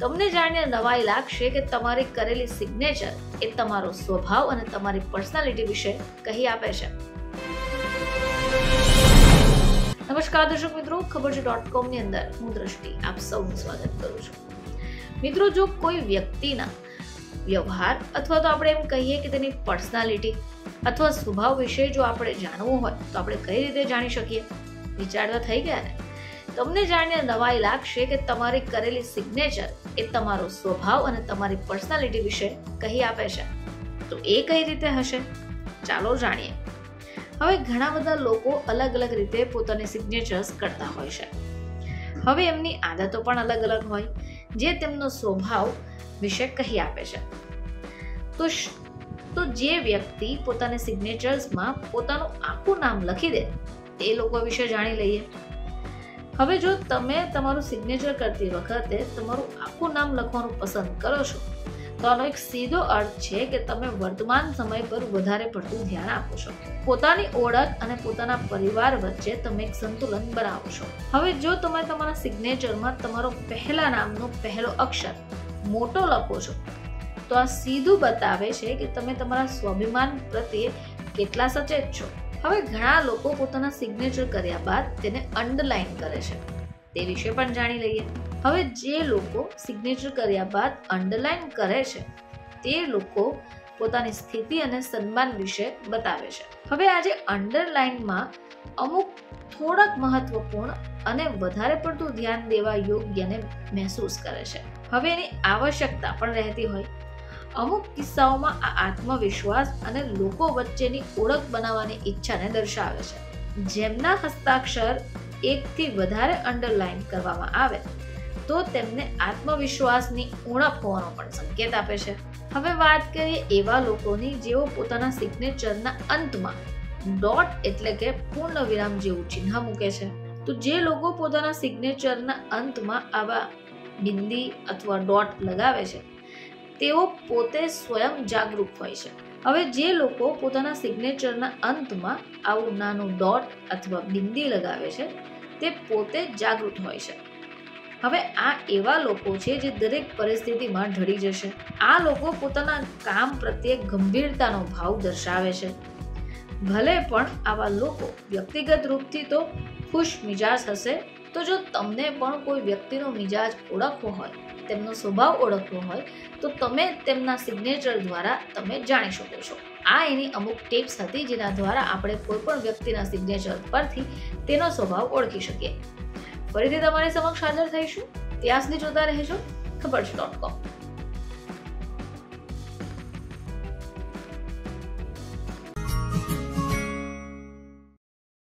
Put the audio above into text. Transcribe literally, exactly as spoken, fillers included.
તમને જાણીને નવાઈ લાગશે કે તમારી કરેલી સિગ્નેચર એ તમારો સ્વભાવ અને તમારી પર્સનાલિટી વિશે કહી આપે છે। નમસ્કાર દર્શક મિત્રો, ખબરચે ડોટ કોમ ની અંદર હું દ્રષ્ટિ આપ સૌનું સ્વાગત કરું છું। મિત્રો, જો કોઈ વ્યક્તિના વ્યવહાર અથવા તો આપણે એમ કહીએ કે તેની પર્સનાલિટી अथवा स्वभाव विषय जो आप जाणवू हो तो आप कई रीते जाणी सकीए। विचारता थई गया ने तमने जाणीने नवाई लागशे के तमारी करेली सिग्नेचर ए तमारो स्वभाव अने तमारी पर्सनालिटी विषय कही आपे छे। तो ए कई रीते हशे, चालो जाणीए। हवे घणा बधा लोको अलग अलग रीते पोतानी सिग्नेचर्स करता होय छे। हवे एमनी आदतो पण अलग अलग होय जे तेमनो स्वभाव विषय कही आपे छे। तो तो जे व्यक्ति पोताने सिग्नेचर्स मां पोतानुं आखुं नाम लखी दे ते लोको विषे जाणी लईए। हवे जो तमे तमारुं सिग्नेचर करती वखते तमारुं आखुं नाम लखवानुं पसंद करो छो तो आनो एक सीधो अर्थ छे के तमे वर्तमान समय पर वधारे पड़तुं ध्यान आपो छो। पोतानी ओळख अने पोताना परिवार वच्चे तमे एक संतुलन बनावो छो। हवे जो तमे तमारा सिग्नेचर मां तमारो पहेला नामनो पहेलो अक्षर मोटो लखो छो तो आ सीधू बतावे छे के तमे तमारा स्वाभिमान प्रत्ये केटला सचेत छो। हवे घणा लोको पोताना सिग्नेचर कर्या बाद तेने अंडरलाइन करे छे ते विषे पण जाणी लईए। हवे जे लोको सिग्नेचर कर्या बाद अंडरलाइन करे छे ते लोको पोतानी स्थिति अने सन्मान विषे बतावे छे। हवे आजे अंडरलाइन मां अमुक थोड़ाक महत्वपूर्ण अने वधारे पड़तुं ध्यान देवा योग्यने महसूस करे छे। हवे एनी आवश्यकता पण रहेती होय। अमुक किस्साओं में आ आत्मविश्वास अने लोको वच्चेनी ओळख बनावानी इच्छाने दर्शावे छे। जेमना हस्ताक्षर एक थी वधारे अंडरलाइन करवामां आवे तो तेमने आत्मविश्वासनी उणप होवानो पण संकेत आपे छे। हवे वात करीए एवा लोकोनी जेओ पोताना सिग्नेचरना अंतमां डॉट एटले के पूर्ण विराम जेवुं चिन्ह मूके छे। तो जे लोको पोताना सिग्नेचरना अंतमां आवा बिंदी अथवा डॉट लगावे छे तेओ पोते स्वयं जागरूक होय छे। हवे जे लोको पोताना सिग्नेचरना अंतमां आवुं नानुं डॉट अथवा बिंदी लगावे छे ते पोते जागरूक होय छे। हवे आ एवा लोको छे जे दरेक परिस्थितिमां ढળી जशे। आ लोको पोताना काम प्रत्ये गंभीरतानो भाव दर्शावे छे। भले पण आवा लोको व्यक्तिगत रूपथी तो खुश मिजाज हशे। तो जो तमने पण कोई व्यक्तिनो मिजाज ओळखवो होय, તેમનો સ્વભાવ ઓળખવો હોય તો તમે તેમના સિગ્નેચર દ્વારા તમે જાણી શકો છો। આ એની અમુક ટિપ્સ હતી જેના દ્વારા આપણે કોઈ પણ વ્યક્તિના સિગ્નેચર પરથી તેનો સ્વભાવ ઓળખી શકીએ। ફરીથી તમારી સમક્ષ હાજર થઈશું, ત્યાં સુધી જોતા રહેજો ખબરચે ડોટ કોમ।